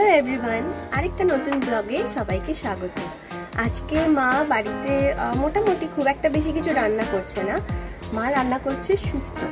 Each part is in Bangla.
হ্যালো এভরিওয়ান, আরেকটা নতুন ব্লগে সবাইকে স্বাগত। আজকে মা বাড়িতে মোটামুটি খুব একটা বেশি কিছু রান্না করছে না, মা রান্না করছে শুক্তো।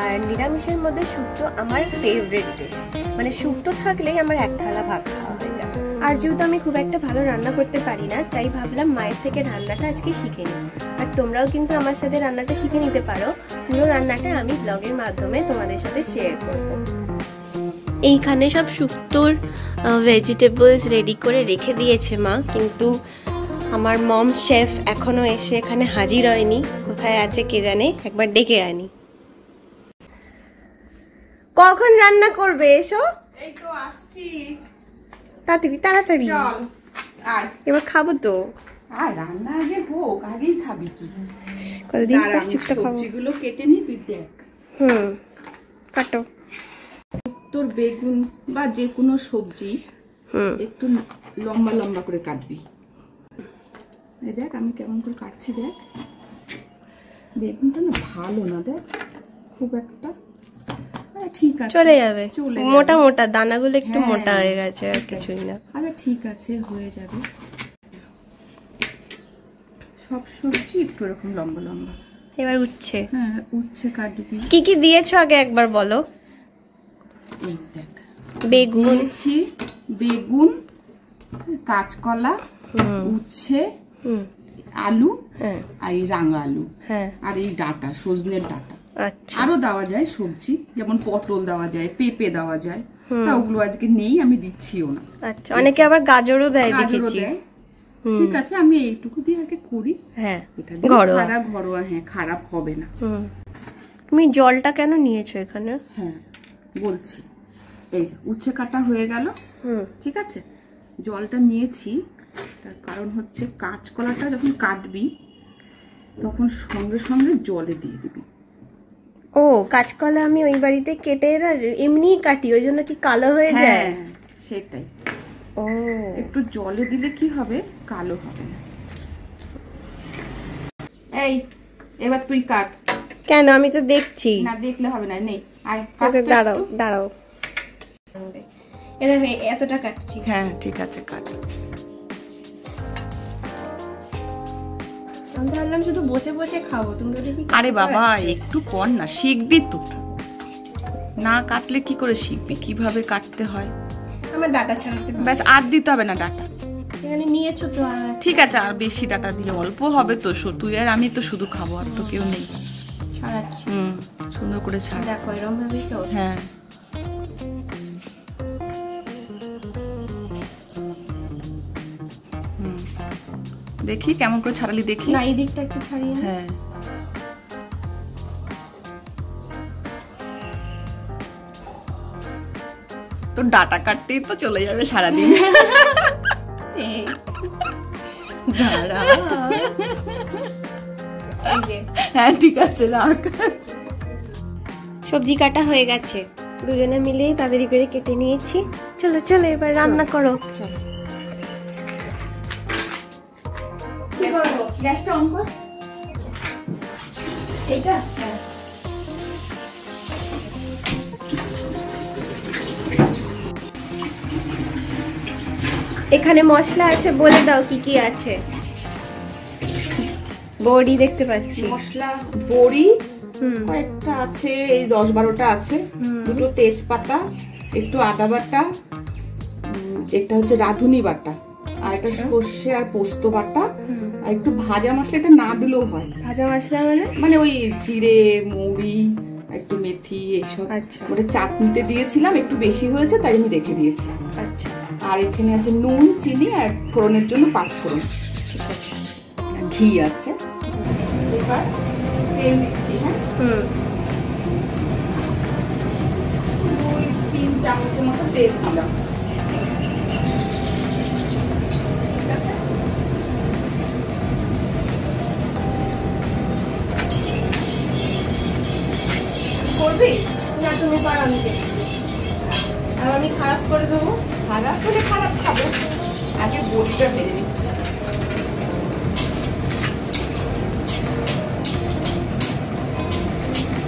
আর নিরামিষের মধ্যে শুক্তো আমার ফেভারিট ডিশ, মানে শুক্তো থাকলেই আমার এক থালা ভাত খাওয়া হয়ে যায়। আর যেহেতু আমি খুব একটা ভালো রান্না করতে পারি না, তাই ভাবলাম মায়ের থেকে রান্নাটা আজকে শিখে নিই। আর তোমরাও কিন্তু আমার সাথে রান্নাটা শিখে নিতে পারো, পুরো রান্নাটা আমি ব্লগের মাধ্যমে তোমাদের সাথে শেয়ার করবো। এইখানে সব শুক্তোর ভেজিটেবলস রেডি করে রেখে দিয়েছে মা, কিন্তু আমার মম শেফ এখনও এসে এখানে হাজির হয়নি, কোথায় আছে কে জানে, একবার ডেকে আনি। কখন রান্না করবে? এসো, এই তো আসছি, তাড়াতাড়ি তাড়াতাড়ি চল, আয় এবার খাবো তো। আর রান্না আগে হোক, আগেই খাবি কি? কতদিন পর শুক্তো খাবো। সবজিগুলো কেটে নি তুই, দেখ। কাটো। তোর বেগুন বা যে কোনো সবজি একটু লম্বা লম্বা করে কাটবি। এই দেখ আমি কেমন করে কাটছি, দেখ বেগুনটা না ভালো না, দেখ খুব একটা ঠিক আছে, চলে যাবে, মোটা মোটা দানাগুলো একটু মোটা হয়ে গেছে, আর কিছুই না। আচ্ছা ঠিক আছে, হয়ে যাবে। সব সবজি একটু এরকম লম্বা লম্বা। এবার উঠছে, হ্যাঁ উঠছে কাটবি। কি কি দিয়েছো আগে একবার বলো। বেগুন, বেগুন, কাঁচকলা, উচ্ছে, আলু, আর এই রাঙা আলু, আর এই ডাটা, সজনের ডাটা। আরো দেওয়া যায় সবজি, যেমন পটল দেওয়া যায়, পেঁপে দেওয়া যায়, ওগুলো আজকে নেই, আমি দিচ্ছিও না। আচ্ছা, অনেকে আবার গাজরও দেয়, গাজরও দেয়। ঠিক আছে, আমি এইটুকু দিয়ে আগে করি। হ্যাঁ, এটা ঘরোয়া ঘরোয়া, হ্যাঁ খারাপ হবে না। তুমি জলটা কেন নিয়েছো এখানে? হ্যাঁ বলছি, এই উচ্ছে কাটা হয়ে গেল, ঠিক আছে। জলটা নিয়েছি তার কারণ হচ্ছে কাঁচকলাটা যখন কাটবি তখন সঙ্গে সঙ্গে জলে দিয়ে দিবি। ও কাঁচকলা আমি ওই বাড়িতে কেটে এমনি কাটি, ওই জন্য কি কালো হয়ে যায়? সেটাই, ও একটু জলে দিলে কি হবে, কালো হবে না। এই এবার তুই কাট। কেন? আমি তো দেখছি। না দেখলে হবে না, নেই আয় কাটতে। দাঁড়াও দাঁড়াও, এভাবে এতটা কাটছি। হ্যাঁ ঠিক আছে কাট। আমি ভাবলাম শুধু বসে বসে খাবো, তুমি দেখি। আরে বাবা একটু পর না শিখবি তো, না কাটলে কি করে শিখবি কিভাবে কাটতে হয়? আমার ডাটা ছাড়াতে ব্যাস, আর দিতে হবে না ডাটা, এখানে নিয়েছো তো। ঠিক আছে, আর বেশি ডাটা দিলে অল্প হবে তো, তুই আর আমি তো শুধু খাবো, আর তো কেউ নেই। সুন্দর করে ছাড়া, দেখো এরকম ভাবেই তো। হ্যাঁ দেখি কেমন করে ছাড়ালি, দেখি না এই দিকটা একটু ছাড়িয়ে। হ্যাঁ তো ডাটা কাটতেই তো চলে যাবে সারাদিন। হ্যাঁ ঠিক আছে রাখ। সবজি কাটা হয়ে গেছে, দুজনে মিলে তাড়াতাড়ি করে কেটে নিয়েছি। চলো চলো এবার রান্না করো। গ্যাসটা অন কর। এইটা এখানে মশলা আছে, বলে দাও কি কি আছে। বড়ি দেখতে পাচ্ছি, মশলা বড়ি কয়েকটা আছে, এই 10-12টা আছে। দুটো তেজপাতা, একটু আদা বাটা, একটা হচ্ছে রাঁধুনি বাটা, আর একটা সর্ষে আর পোস্ত বাটা, আর একটু ভাজা মশলা। এটা না দিলেও হয়। ভাজা মশলা মানে ওই জিরে, মৌরি, একটু মেথি, এইসব। আচ্ছা, ওটা চাটনিতে দিয়েছিলাম, একটু বেশি হয়েছে তাই আমি রেখে দিয়েছি। আচ্ছা, আর এখানে আছে নুন, চিনি, আর ফোড়নের জন্য 5 ফোড়ন, ঘি আছে। এবার তেল দিচ্ছি, হ্যাঁ 2-3 চামচের মতো তেল দিলাম। ঠিক আছে, করবি না তুমি পারো? আমি আর আমি খারাপ করে দেবো, খারাপ করে খারাপ খাবো। আগে বড়িটা ফেলে দিচ্ছি।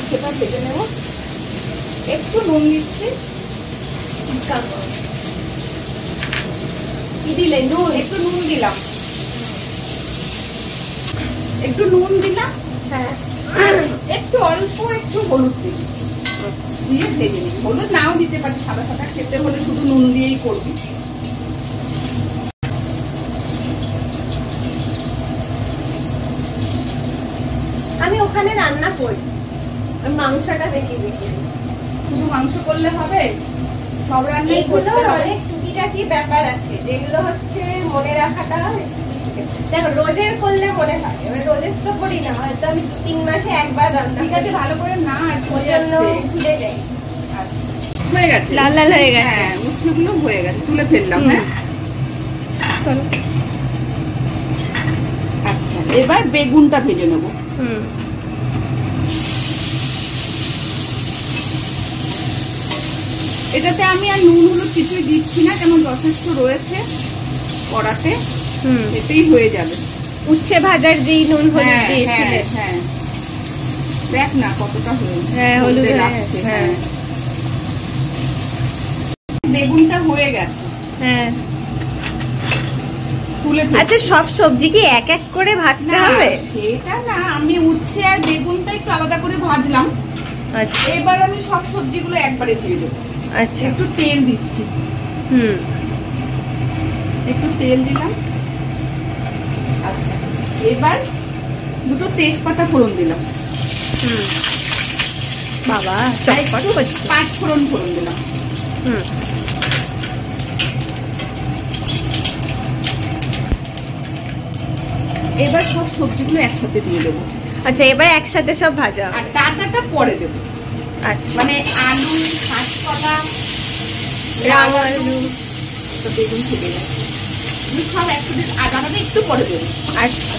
উচ্ছেটা ভেজে নেব, একটু নুন দিচ্ছি। একটু নুন দিলাম, একটু নুন দিলাম। হ্যাঁ, একটু অল্প একটু হলুদ দিচ্ছি, দিয়ে ভেজে নিই। হলুদ নাও দিতে পারি, সাদা সাদা খেতে হলে শুধু নুন দিয়েই করবি। আমি ওখানে রান্না করি, মাংসটা দেখি দেখি। শুধু মাংস করলে হবে? সব রান্নাই করতে হবে। অনেক টুকিটাকি ব্যাপার আছে যেগুলো হচ্ছে মনে রাখাটা হয়। দেখো, রোজের করলে মনে হয়, এবার রোজের তো করি না, হয়তো আমি 3 মাসে একবার রান্না। ঠিক আছে, ভালো করে না খুলে দেয়। হয়ে গেছে, লাল লাল হয়ে গেছে। হ্যাঁ, মুসলিগুলো হয়ে গেছে, তুলে ফেললাম। হ্যাঁ, আচ্ছা এবার বেগুনটা ভেজে নেবো। এটাতে আমি আর নুন হলুদ কিছুই দিচ্ছি না, কেন যথেষ্ট রয়েছে কড়াতে। এটাই হয়ে যাবে উচ্ছে ভাজার যেই নুন হলুদ দিয়েছিলে। হ্যাঁ, দেখ না কতটা হলুদ। হ্যাঁ, হলুদ লাগছে। হ্যাঁ, বেগুনটা হয়ে গেছে। হ্যাঁ, আচ্ছা সব সবজি কি এক এক করে ভাজতে হবে? সেটা না, আমি উচ্ছে আর বেগুনটা একটু আলাদা করে ভাজলাম। আচ্ছা, এবার আমি সব সবজিগুলো একবারে দিয়ে দেবো। আচ্ছা, একটু তেল দিচ্ছি। একটু তেল দিলাম। আচ্ছা, এবার দুটো তেজপাতা ফোড়ন দিলাম। বাবা, 5 ফোড়ন ফোড়ন দিলাম। এবার সব সবজিগুলো একসাথে দিয়ে দেবো। আচ্ছা, এবার একসাথে সব ভাজা, আর ডাটাটা পরে দেবো। আচ্ছা, মানে আলু, কাঁচকলা, রাঙা আলু, বেগুন ফুটে গেছে, সব একসাথে আগামাটা একটু পরে দেবো। আচ্ছা,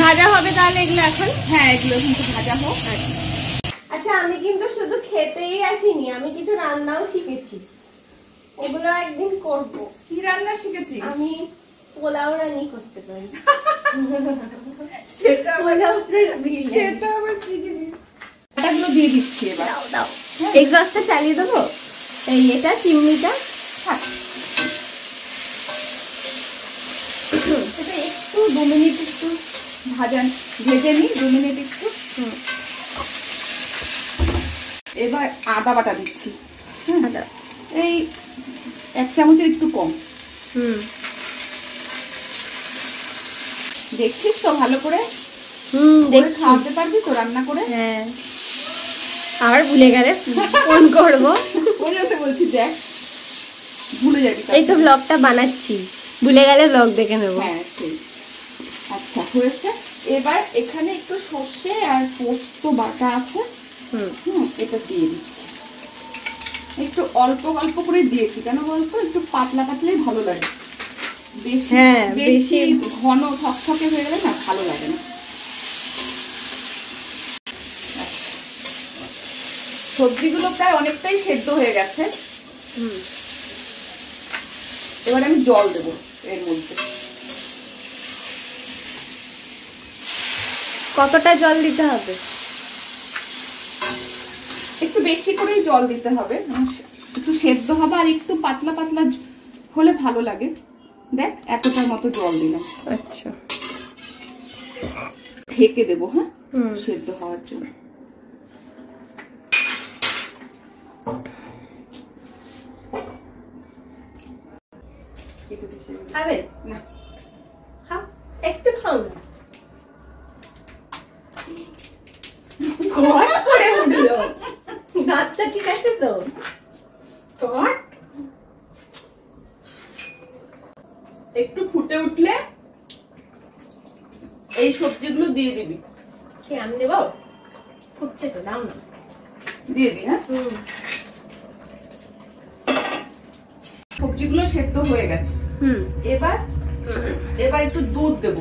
ভাজা হবে তাহলে এগুলো এখন? হ্যাঁ, এগুলো কিন্তু ভাজা হোক। আচ্ছা, আমি কিন্তু শুধু খেতেই আসিনি, আমি কিছু রান্নাও শিখেছি, ওগুলো একদিন করবো। কি রান্না শিখেছি? আমি পোলাও রান্না করতে পারি। সেটা আমার কি জিনিস? এটাগুলো দিয়ে দিচ্ছি। এবার দাও দাও, এক্সস্টটা চালিয়ে দেবো। এই এটা চিমনিটা একটু 2 মিনিট একটু ভেজে নিই, 2 মিনিট একটু। এবার আদা বাটা দিচ্ছি। হ্যাঁ, এই 1 চামচের একটু কম। দেখছিস তো ভালো করে? দেখে খাওয়াতে পারবি তো রান্না করে? হ্যাঁ, আর ভুলে গেলে ফোন করবো, বলছি দেখ ভুলে যাবি। এই তো ব্লগটা বানাচ্ছি, ভুলে গেলে ব্লগ দেখে নেবো। হ্যাঁ, আচ্ছা হয়েছে। এবার এখানে একটু সর্ষে আর পোস্ত বাটা আছে। এটা দিয়ে দিচ্ছি, একটু অল্প অল্প করে দিয়েছি। কেন বলতো? একটু পাতলা পাতলাই ভালো লাগে, বেশি বেশি ঘন থকথকে হয়ে গেলে না ভালো লাগে না। সবজিগুলো প্রায় অনেকটাই সেদ্ধ হয়ে গেছে। এবার আমি জল দেবো এর মধ্যে। কতটা জল দিতে হবে? একটু বেশি করে জল দিতে হবে, একটু সেদ্ধ হবে আর একটু পাতলা পাতলা হলে ভালো লাগে। দেখ, এতটার মতো জল দিলাম। আচ্ছা, ঢেকে দেবো। হ্যাঁ, সেদ্ধ হওয়ার জন্য। খাবে না? খাও, একটু খাও না। দাঁতটা ঠিক আছে তো? একটু ফুটে উঠলে এই সবজিগুলো দিয়ে দিবি। কি আমি দেবো? ফুটছে তো, দাও না। দিয়ে দিই। হ্যাঁ, সবজিগুলো সেদ্ধ হয়ে গেছে। এবার একটু দুধ দেবো,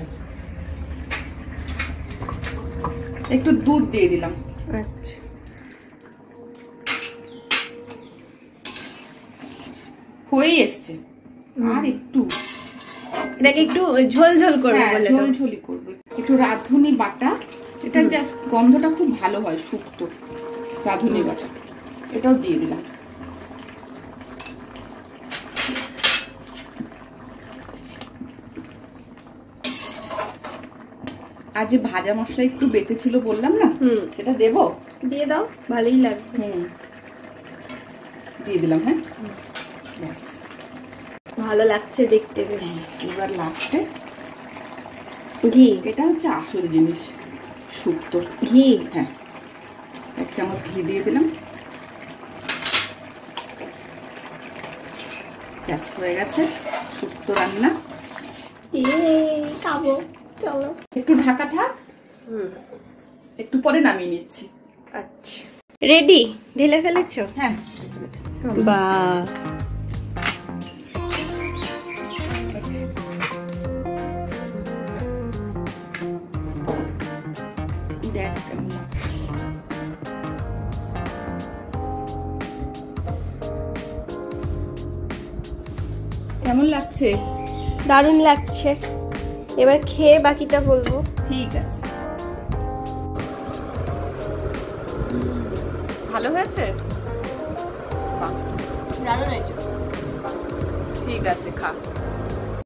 একটু দুধ দিয়ে দিলাম। আচ্ছা, হয়ে এসছে। আর একটু এটাকে একটু ঝোল ঝোল করবে, ঝোল ঝোলি করবে। একটু রাঁধুনি বাটা, এটা জাস্ট গন্ধটা খুব ভালো হয় শুক্তো, রাঁধুনি বাটা এটাও দিয়ে দিলাম। আর যে ভাজা মশলা একটু বেঁচে ছিল বললাম না, সেটা দেবো, দিয়ে দাও, ভালোই লাগবে। দিয়ে দিলাম। হ্যাঁ, ব্যাস, ভালো লাগছে দেখতে বেশ। এবার লাস্টে ঘি, এটা হচ্ছে আসল জিনিস শুক্তোর, ঘি। হ্যাঁ, এক চামচ ঘি দিয়ে দিলাম। ব্যাস, হয়ে গেছে শুক্তো রান্না। খাবো, চলো একটু ঢাকা থাক, একটু পরে নামিয়ে নিচ্ছি। আচ্ছা, রেডি। ঢেলে ফেলেছো? হ্যাঁ। বাহ, কেমন লাগছে? দারুণ লাগছে। এবার খেয়ে বাকিটা বলবো। ঠিক আছে, ভালো হয়েছে, দারুণ হয়েছে। ঠিক আছে, খা।